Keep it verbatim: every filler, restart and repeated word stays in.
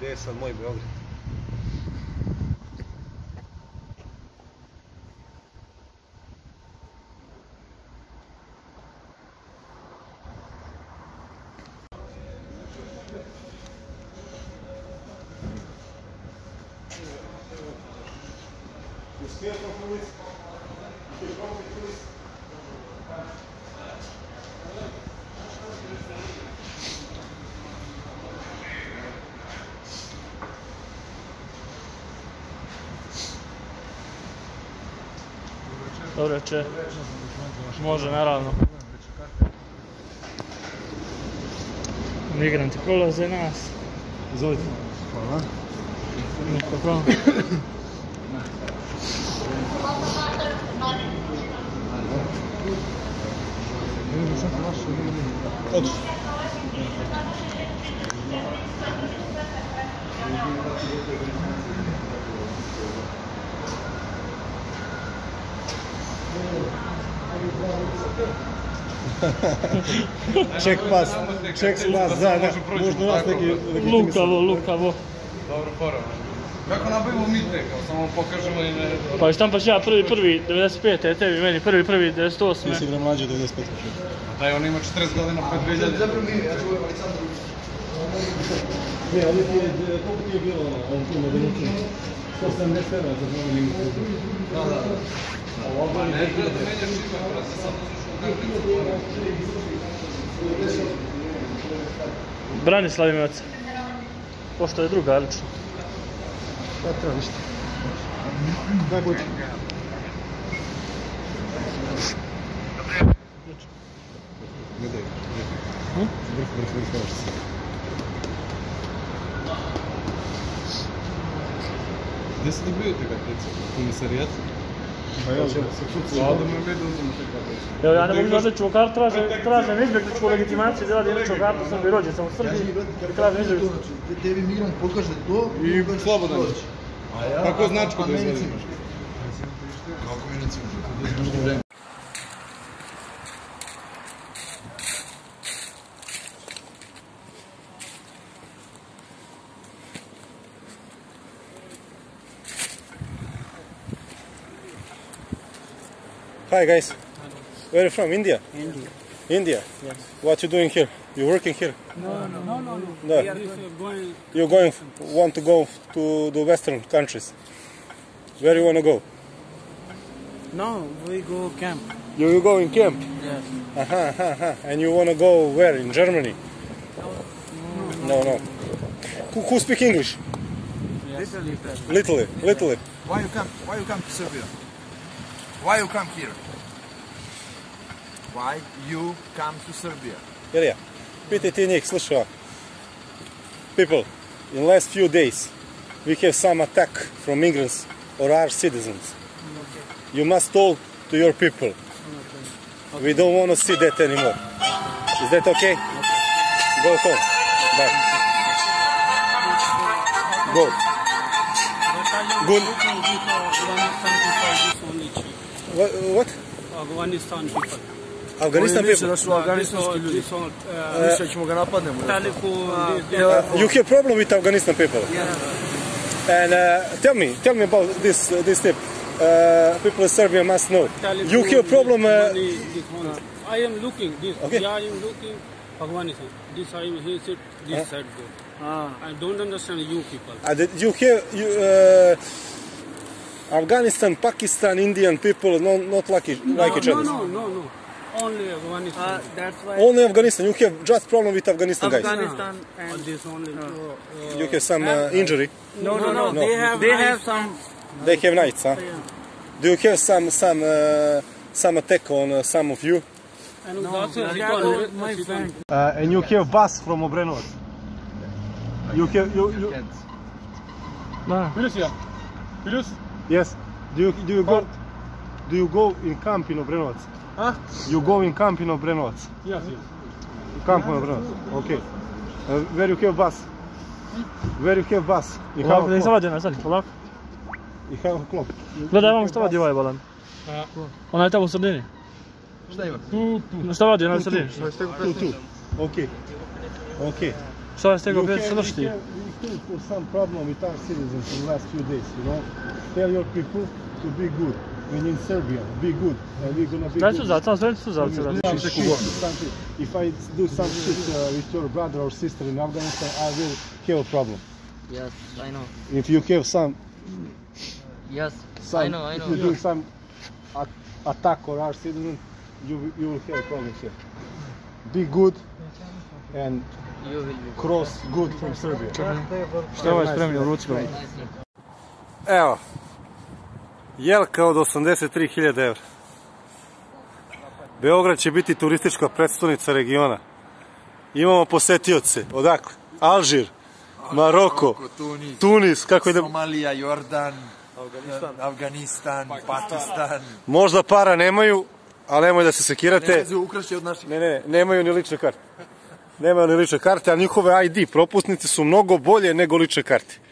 Gde je sad moj Beograd? Успешно плыть, тяжело плыть. Dobro večer. Može, naravno. Migranti prolaze nas. Izvolite. Hvala. Niko pravo. Oči. Ček pas, ček pas, da, da, možda vas neki... Lukavo, lukavo. Dobro, poravno. Kako nabavimo mi te, kao samo pokažemo i ne... Pa štampaš ja prvi prvi devedeset pete, tebi meni prvi prvi devedeset osme. Ti si bre mlađe devedeset pete. Pa taj on ima četrdeset godina pred dve hiljade. Zapravo mi, ja ću ovaj Aleksandru. Ne, ali koliko ti je bilo ovom tu modelnicu? sto sedamdeset evra za mnogo limu. Da, da. Pa ne, ne menjaš ima, brat, samo slušao karticu. Branislav ima oca. Pošto je druga, lično. Da, treba ništa. Daj, budu. Ne daj, ne daj. Vrh, vrh, vrh, vrh, vrh. Gdje se dobijete kartice? Komisarijat? Pa ja ćemo se čuti. Sada me mi dozimo te kartice. Evo ja ne mogu izbjegličku kartu, tražem izbjegličku legitimaciju, da radim izbjegličku kartu, sam bi rođen, sam u Srbiji i tražem izbjegličku. Tebi migrant pokaže to i slobodan dođe. Pa ko značku da izvadimaš? Kako mi recimo? Hi guys, where are you from? India? India. India? Yes. What are you doing here? You working here? No, no, no, no. no. no. We are going... You going, want to go to the Western countries? Where you want to go? No, we go camp. You, you go in camp? Yes. Aha, aha, aha. And you want to go where? In Germany? No, no. no, no. Who, who speak English? Yes. Little, little. Little, little. Yes. Why you come? Why you come to Serbia? Why you come here? Why you come to Serbia? Ilija, pitaj ti njih, slušaj ovako. People, in last few days we have some attack from migrants or our citizens. You must talk to your people. We don't want to see that anymore. Is that okay? Go home. Bye. Go. Good. What? What? Afghanistan people. Afghanistan people? Uh, you have problem with Afghanistan people? Yeah. And uh, tell me, tell me about this uh, this tip. Uh, people of Serbia must know. You have problem... Uh, I am looking, this, okay. I am looking Afghanistan. This I am, he said, this side go. Ah. I don't understand you people. Uh, you have... You, uh, Afghanistan, Pakistan, Indian people no, not like each, no, like each no, other. No, no, no, only Afghanistan. Uh, that's why only Afghanistan. You have just problem with Afghanistan, Afghanistan guys. Afghanistan and this only. No. Uh, you have some uh, injury. No, no, no. no. no. They have. They have some. They have knives, huh? Yeah. Do you have some some uh, some attack on uh, some of you? No, no. no. My friend. Uh, and you have bus from Obrenovac. You have you you. Pilus, yeah. Pilus. Yes. Do you do you go do you go in camp in Obrenovac? Huh? You go in camp in Obrenovac? Yes, yes. Camp in Obrenovac. Okay. Uh, where you have bus? Where you have bus? I have a clock. I have a clock. Gledaj vam šta vadi ovaj bolan. Ona je tamo u sredini. Šta ima? Tu, tu. Šta vadi ona u sredini? Tu, tu. Okay. Okay. So I still got a bit of slushy. You came for some problem with our citizens in the last few days, you know. Tell your people to be good. When in Serbia, be good. And we're gonna be good. That's what I'm saying. If I do some shit uh, with your brother or sister in Afghanistan, I will have a problem. Yes, I know. If you have some... Yes, some, I know, I know. If you do some at attack on our citizens, you, you will have a problem here. Be good and cross good from Serbia. Šta ovaj spremni u ručku? Evo, jelka od osamdeset tri hiljade evra. Beograd će biti turistička predstavnica regiona. Imamo posetioce, odakle? Alžir, Maroko, Tunis, kako idemo? Somalija, Jordan, Afganistan, Pakistan. Možda para nemaju, ali nemoj da se sekirate. Ne, ne, nemaju ni lične karte. Nemaju ni lične karte, a njihove I D propusnice su mnogo bolje nego lične karte.